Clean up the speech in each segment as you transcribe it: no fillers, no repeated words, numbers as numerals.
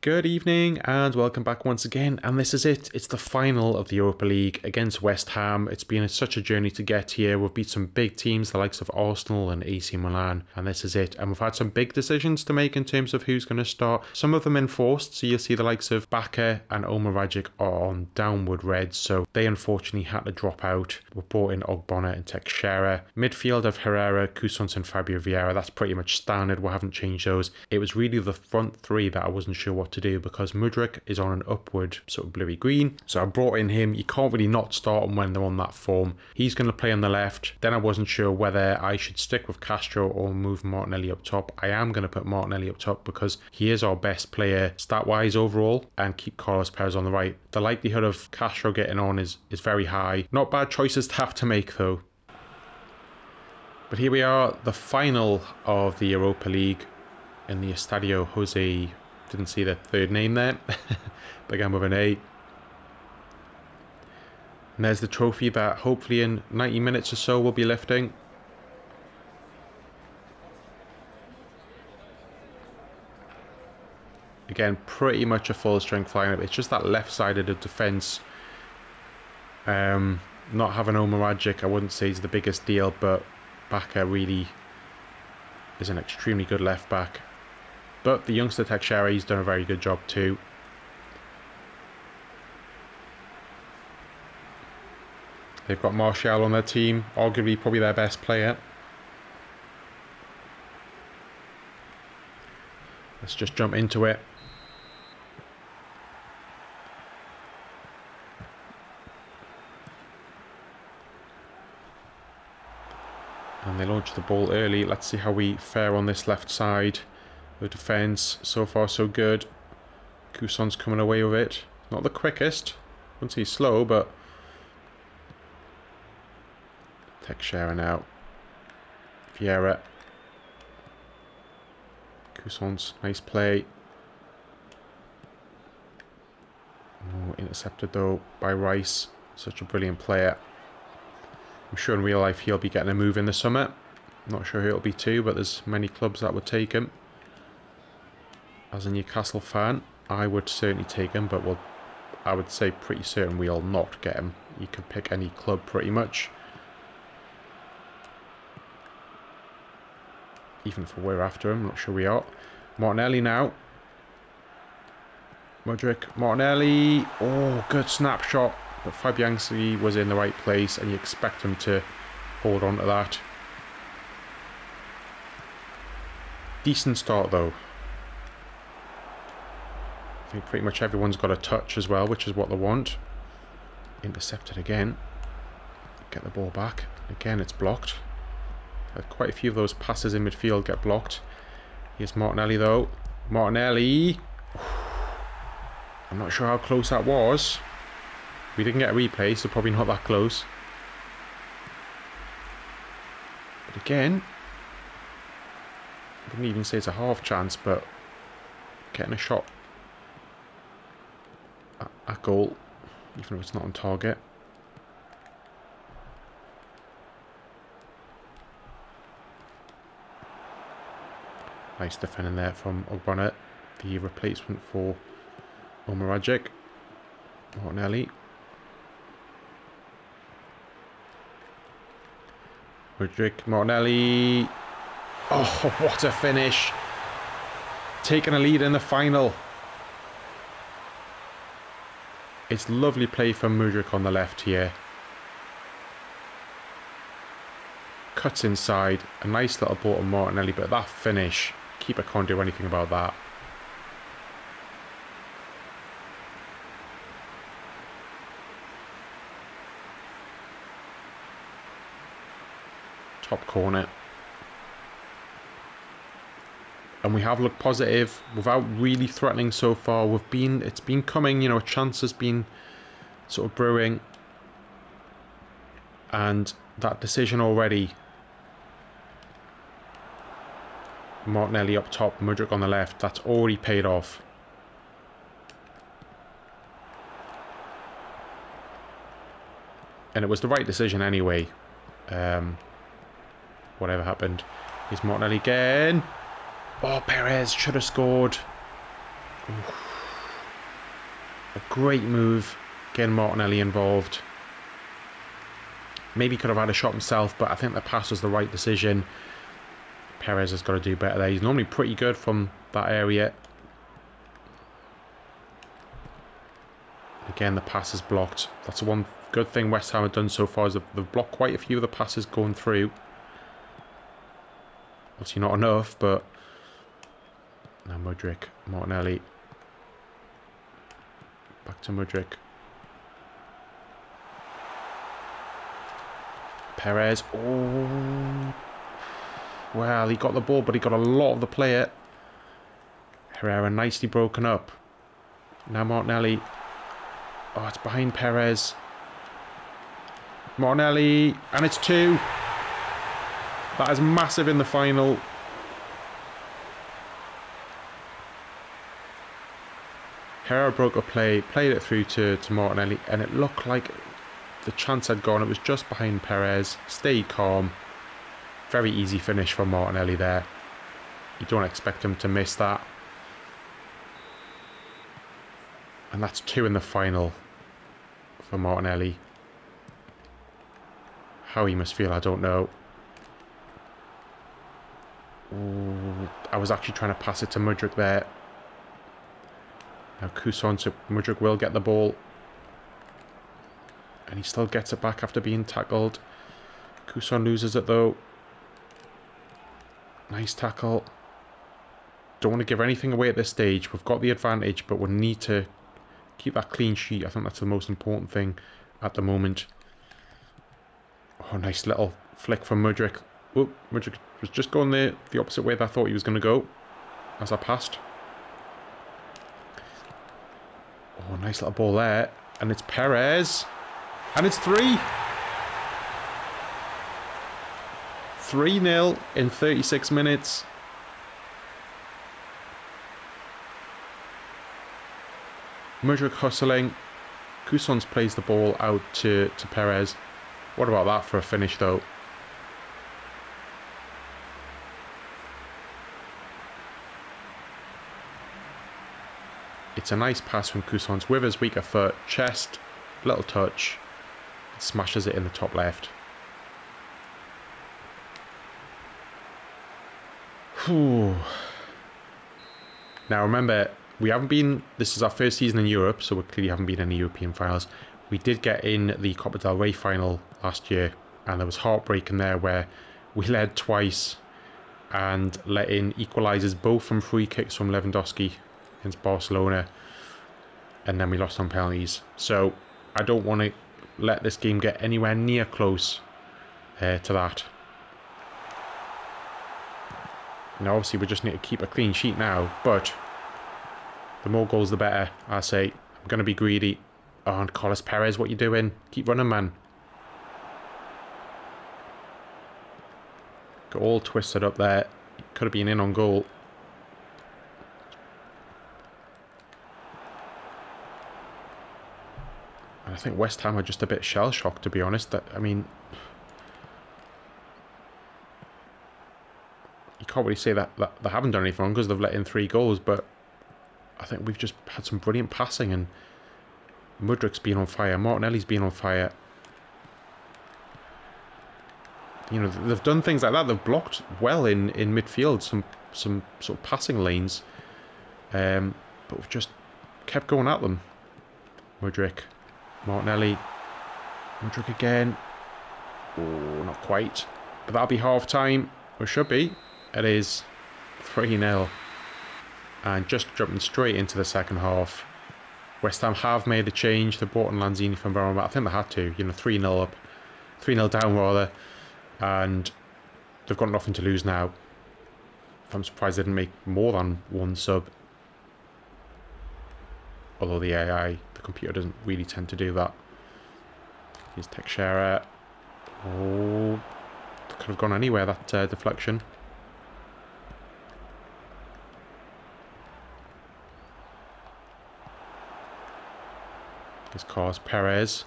Good evening and welcome back once again, and this is it. It's the final of the Europa League against West Ham. It's been such a journey to get here. We've beat some big teams, the likes of Arsenal and AC Milan, and this is it. And we've had some big decisions to make in terms of who's going to start. Some of them enforced, so you'll see the likes of Bakay and Omar Radic are on downward red, so they unfortunately had to drop out. We brought in Ogbonna and Teixeira. Midfield of Herrera, Coussaint and Fabio Vieira, that's pretty much standard. We haven't changed those. It was really the front three that I wasn't sure what to do, because Mudryk is on an upward sort of bluey green, so I brought in him. You can't really not start him when they're on that form. He's going to play on the left. Then I wasn't sure whether I should stick with Castro or move Martinelli up top. I am going to put Martinelli up top because he is our best player stat wise overall, and keep Carlos Perez on the right. The likelihood of Castro getting on is very high. Not bad choices to have to make though. But here we are, the final of the Europa League in the Estadio Jose. Didn't see the third name there. Began with an A. And there's the trophy that hopefully in 90 minutes or so we'll be lifting. Again, pretty much a full strength lineup. It's just that left side of the defence. Not having Omar Radic, I wouldn't say is the biggest deal, but Bakay really is an extremely good left back. But the youngster Teixeira, he's done a very good job too. They've got Martial on their team, arguably probably their best player. Let's just jump into it. And they launch the ball early. Let's see how we fare on this left side. The defence, so far so good. Coussaint's coming away with it. Not the quickest. I wouldn't say slow, but... Teixeira now. Vieira. Coussaint's nice play. Oh, intercepted though by Rice. Such a brilliant player. I'm sure in real life he'll be getting a move in the summer. I'm not sure who it'll be to, but there's many clubs that would take him. As a Newcastle fan, I would certainly take him, but I would say pretty certain we'll not get him. You could pick any club pretty much. Even if we're after him, I'm not sure we are. Martinelli now. Mudryk, Martinelli. Oh, good snapshot. But Fabianski was in the right place, and you expect him to hold on to that. Decent start, though. I think pretty much everyone's got a touch as well, which is what they want. Intercepted again. Get the ball back. Again, it's blocked. Had quite a few of those passes in midfield get blocked. Here's Martinelli though. Martinelli. I'm not sure how close that was. We didn't get a replay, so probably not that close. But again, I wouldn't even say it's a half chance, but getting a shot at goal, even though it's not on target. Nice defending there from Ogbonna, the replacement for Omar Radic. Martinelli. Roderick Martinelli. Oh, what a finish! Taking a lead in the final. It's lovely play from Mudryk on the left here. Cuts inside. A nice little ball to Martinelli, but that finish. Keeper can't do anything about that. Top corner. And we have looked positive without really threatening so far. It's been coming, you know, a chance has been sort of brewing. And that decision already. Martinelli up top, Mudryk on the left. That's already paid off. And it was the right decision anyway. Whatever happened. Here's Martinelli again. Oh, Perez should have scored. Oof. Great move, getting Martinelli involved. Maybe could have had a shot himself, but I think the pass was the right decision. Perez has got to do better there. He's normally pretty good from that area. Again, the pass is blocked. That's the one good thing West Ham have done so far, is they've blocked quite a few of the passes going through. Obviously not enough, but... Now Mudryk, Martinelli. Back to Mudryk. Perez. Oh, well, he got the ball, but he got a lot of the play. It. Herrera nicely broken up. Now Martinelli. Oh, it's behind Perez. Martinelli, and it's 2. That is massive in the final. Herrera broke a play, played it through to Martinelli, and it looked like the chance had gone. It was just behind Perez. Stayed calm. Very easy finish for Martinelli there. You don't expect him to miss that. And that's 2 in the final for Martinelli. How he must feel, I don't know. Ooh, I was actually trying to pass it to Mudryk there. Now Coussaint, so Mudryk will get the ball. And he still gets it back after being tackled. Coussaint loses it though. Nice tackle. Don't want to give anything away at this stage. We've got the advantage, but we'll need to keep that clean sheet. I think that's the most important thing at the moment. Oh, nice little flick from Mudryk. Oh, Mudryk was just going there the opposite way that I thought he was going to go as I passed. Oh, nice little ball there. And it's Perez. And it's 3. 3-0 in 36 minutes. Mudryk hustling. Coussaint plays the ball out to Perez. What about that for a finish, though? It's a nice pass from Coussaint with his weaker foot, chest, little touch, and smashes it in the top left. Whew. Now remember, we haven't been, this is our first season in Europe, so we clearly haven't been in the European finals. We did get in the Copa del Rey final last year, and there was heartbreak in there where we led twice and let in equalisers, both from free kicks from Lewandowski against Barcelona, and then we lost on penalties. So I don't want to let this game get anywhere near close to that. Now obviously we just need to keep a clean sheet now, but the more goals the better, I say. I'm going to be greedy. Oh, and Carlos Perez, what you doing? Keep running, man. Got all twisted up there. Could have been in on goal. I think West Ham are just a bit shell-shocked, to be honest. I mean, you can't really say that they haven't done anything wrong because they've let in 3 goals, but I think we've just had some brilliant passing, and Mudryk's been on fire, Martinelli's been on fire. You know, they've done things like that. They've blocked well in midfield, some sort of passing lanes, but we've just kept going at them. Mudryk. Martinelli. Mudryk again. Oh, not quite. But that'll be half time. Or should be. It is 3-0. And just jumping straight into the second half. West Ham have made a change. They brought in Lanzini from Barcelona. I think they had to. You know, 3-0 up. 3-0 down, rather. And they've got nothing to lose now. I'm surprised they didn't make more than 1 sub. Although the AI, the computer doesn't really tend to do that. Here's Teixeira. Oh, could have gone anywhere, that deflection. Here's Carlos Perez.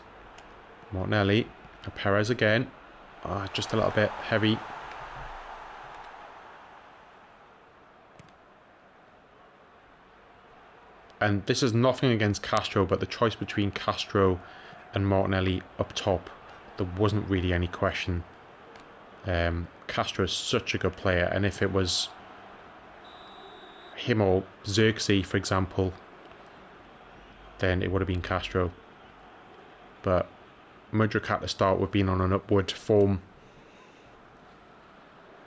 Martinelli. And Perez again. Oh, just a little bit heavy. And this is nothing against Castro, but the choice between Castro and Martinelli up top, there wasn't really any question. Castro is such a good player, and if it was him or Xerxes, for example, then it would have been Castro. But Mudryk at the start would have been on an upward form,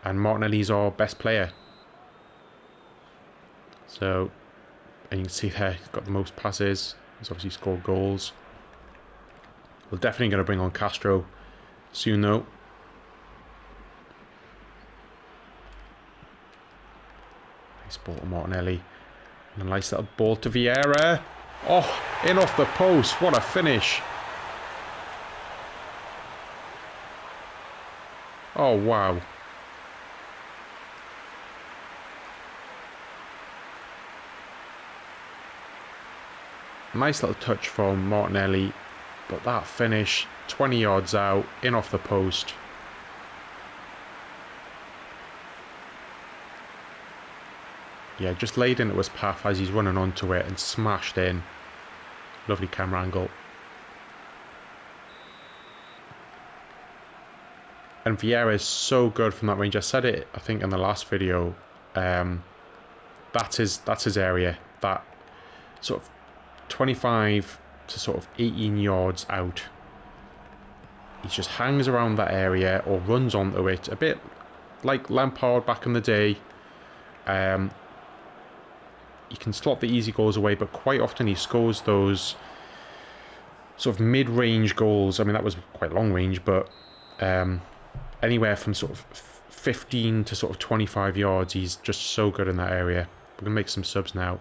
and Martinelli's our best player. So, and you can see there, he's got the most passes, he's obviously scored goals. We're definitely going to bring on Castro soon though. Nice ball to Martinelli, and a nice little ball to Vieira. Oh, in off the post, what a finish. Oh wow. Nice little touch from Martinelli, but that finish, 20 yards out, in off the post. Yeah, just laid into his path as he's running onto it and smashed in. Lovely camera angle. And Vieira is so good from that range. I said it, I think, in the last video. That's his area. That sort of 25 to sort of 18 yards out. He just hangs around that area or runs onto it. A bit like Lampard back in the day. He can slot the easy goals away, but quite often he scores those sort of mid-range goals. I mean, that was quite long range, but anywhere from sort of 15 to sort of 25 yards, he's just so good in that area. We're going to make some subs now.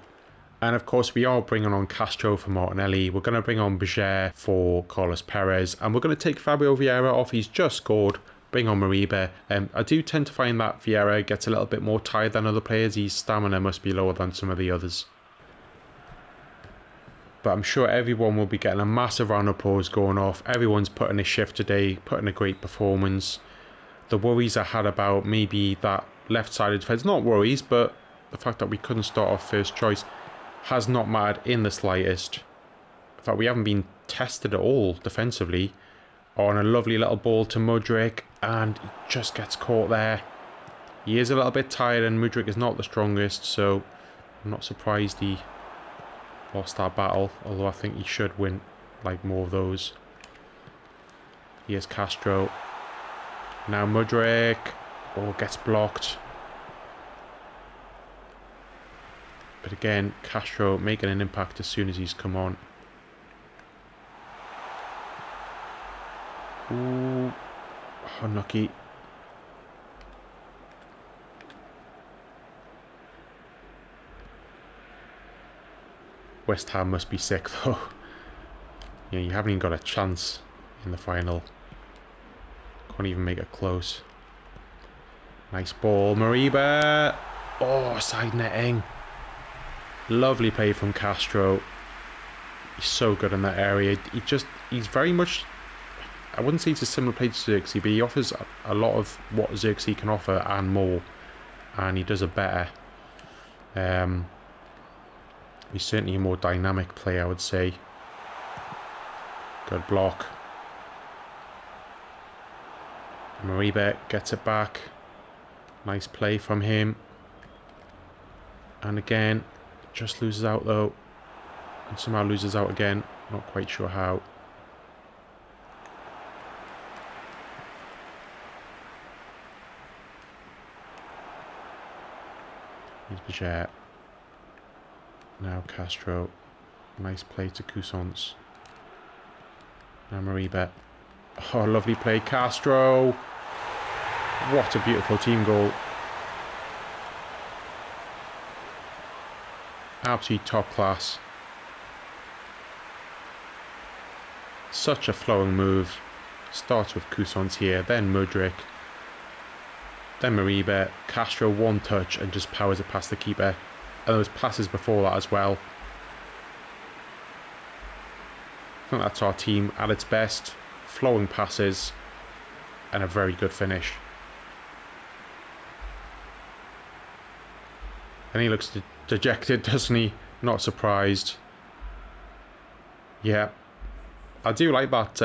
And of course, we are bringing on Castro for Martinelli. We're going to bring on Bajet for Carlos Perez. And we're going to take Fabio Vieira off. He's just scored. Bring on Maribé. I do tend to find that Vieira gets a little bit more tired than other players. His stamina must be lower than some of the others. But I'm sure everyone will be getting a massive round of applause going off. Everyone's putting a shift today, putting a great performance. The worries I had about maybe that left-sided defence, not worries, but the fact that we couldn't start off first choice has not mattered in the slightest. In fact, we haven't been tested at all defensively. On a lovely little ball to Mudryk, and he just gets caught there. He is a little bit tired, and Mudryk is not the strongest, so I'm not surprised he lost that battle, although I think he should win like more of those. Here's Castro. Now Mudryk. Oh, gets blocked. But again, Castro making an impact as soon as he's come on. Ooh, unlucky. West Ham must be sick though. Yeah, you haven't even got a chance in the final. Can't even make it close. Nice ball, Maribé. Oh, side netting. Lovely play from Castro. He's so good in that area. He's very much, I wouldn't say he's a similar play to Xerxes, but he offers a lot of what Xerxes can offer and more, and he does it better. He's certainly a more dynamic player, I would say. Good block. Maribé gets it back. Nice play from him. And again, just loses out though. And somehow loses out again. Not quite sure how. Bajet. Now Castro. Nice play to Coussaint. Now Maribé. Oh, lovely play, Castro. What a beautiful team goal. Absolutely top class. Such a flowing move. Starts with Coussaint here, then Mudryk. Then Maribé, Castro one touch and just powers it past the keeper. And those passes before that as well. I think that's our team at its best. Flowing passes and a very good finish. And he looks dejected, doesn't he? Not surprised. Yeah. I do like that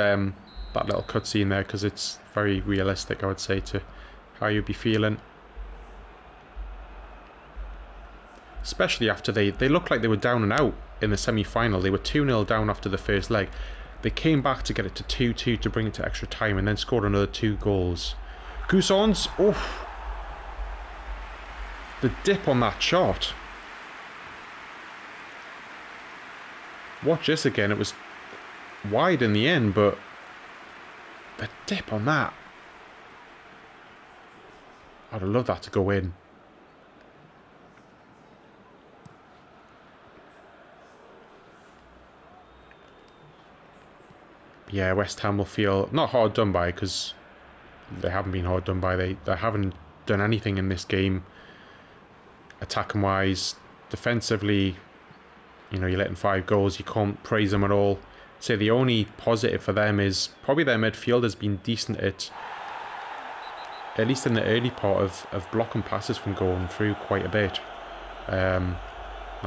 that little cutscene there, because it's very realistic, I would say, to how you'd be feeling. Especially after they looked like they were down and out in the semi-final. They were 2-0 down after the first leg. They came back to get it to 2-2 to bring it to extra time, and then scored another 2 goals. Coussaint, oof. The dip on that shot. Watch this again. It was wide in the end, but the dip on that. I'd have loved that to go in. Yeah, West Ham will feel not hard done by, because they haven't been hard done by. They haven't done anything in this game, attacking wise. Defensively, you know, you're letting 5 goals. You can't praise them at all. So the only positive for them is probably their midfield has been decent at least in the early part of blocking passes from going through quite a bit. That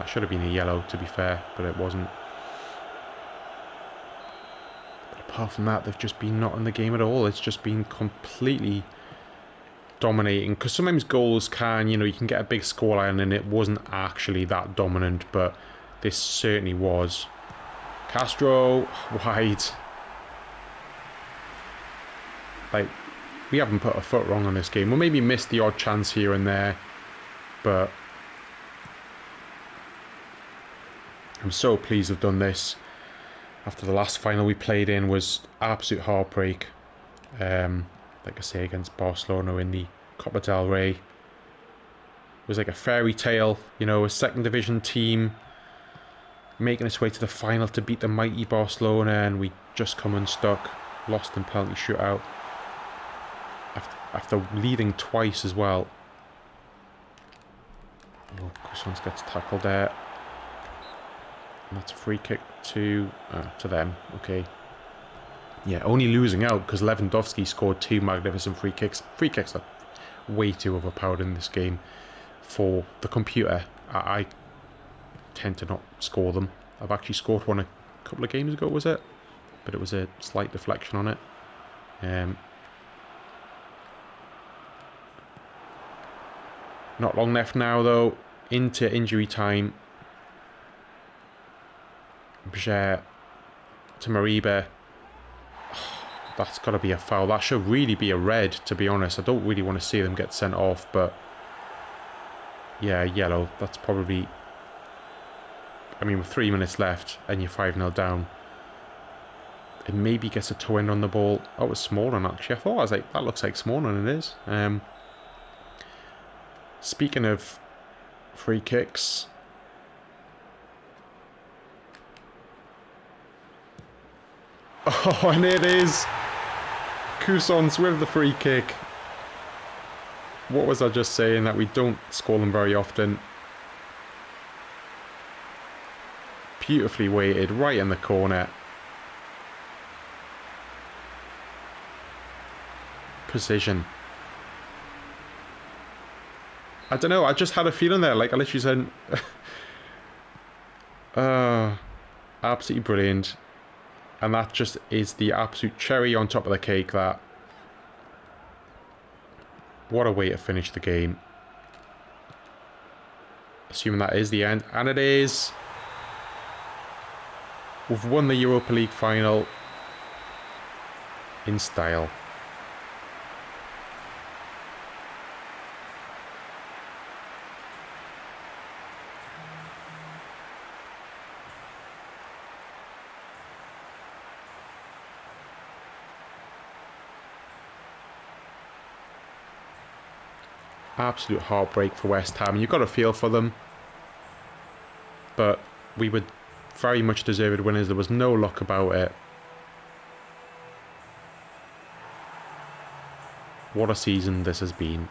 should have been a yellow, to be fair, but it wasn't. But apart from that, they've just been not in the game at all. It's just been completely dominating. Because sometimes goals can, you know, you can get a big scoreline and it wasn't actually that dominant, but this certainly was. Castro, wide. Like, we haven't put a foot wrong on this game. We'll maybe miss the odd chance here and there, but I'm so pleased I've done this. After the last final we played in was absolute heartbreak. Like I say, against Barcelona in the Copa del Rey. It was like a fairy tale, you know, a second division team making its way to the final to beat the mighty Barcelona, and we just come unstuck, lost in penalty shootout after leading twice as well. Oh, Coussaint gets tackled there, and that's a free kick to them. Okay, yeah, only losing out because Lewandowski scored 2 magnificent free kicks. Free kicks are way too overpowered in this game for the computer. I tend to not score them. I've actually scored one a couple of games ago, was it? But it was a slight deflection on it. Not long left now though, into injury time. Bjerg to Maribé. Oh, that's got to be a foul. That should really be a red, to be honest. I don't really want to see them get sent off, but yeah, yellow. That's probably, I mean, with 3 minutes left and you're 5-0 down, it maybe gets a toe in on the ball. Oh, it was Smalling, actually. I thought, I was like, that looks like Smalling, and it is. Speaking of free kicks, oh, and it is Coussaint with the free kick. What was I just saying, that we don't score them very often? Beautifully weighted, right in the corner. Precision. I don't know, I just had a feeling there, like I literally said. Absolutely brilliant. And that just is the absolute cherry on top of the cake, that. What a way to finish the game. Assuming that is the end, and it is. We've won the Europa League final in style. Absolute heartbreak for West Ham. You've got a feel for them, but we would. Very much deserved winners. There was no luck about it. What a season this has been.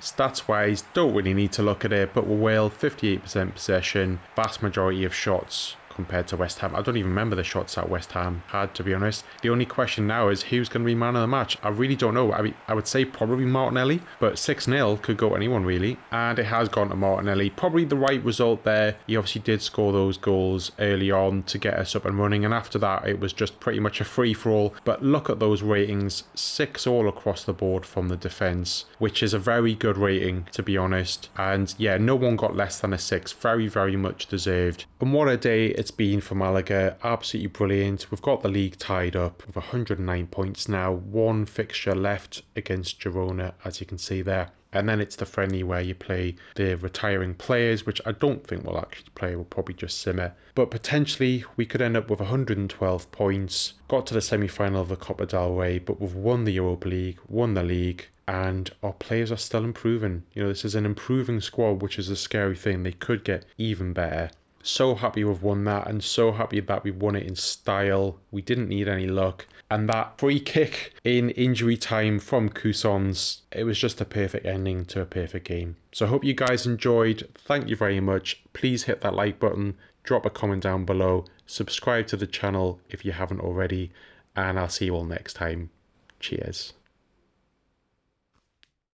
Stats wise, don't really need to look at it, but we're well 58% possession, vast majority of shots. compared to West Ham. I don't even remember the shots that West Ham had, to be honest. The only question now is who's going to be man of the match. I really don't know. I mean, I would say probably Martinelli, but 6-0 could go to anyone really, and it has gone to Martinelli. Probably the right result there. He obviously did score those goals early on to get us up and running, and after that it was just pretty much a free-for-all. But look at those ratings, 6 all across the board from the defence, which is a very good rating, to be honest. And yeah, no one got less than a 6. Very much deserved. And what a day it's been for Málaga. Absolutely brilliant. We've got the league tied up with 109 points now, one fixture left against Girona, as you can see there. And then it's the friendly where you play the retiring players, which I don't think we'll actually play. We'll probably just simmer. But potentially we could end up with 112 points. Got to the semi-final of the Copa del Rey, but we've won the Europa League, won the league, and our players are still improving. You know, this is an improving squad, which is a scary thing. They could get even better. So happy we've won that, and so happy that we won it in style. We didn't need any luck. And that free kick in injury time from Coussaint, it was just a perfect ending to a perfect game. So I hope you guys enjoyed. Thank you very much. Please hit that like button, drop a comment down below, subscribe to the channel if you haven't already, and I'll see you all next time. Cheers.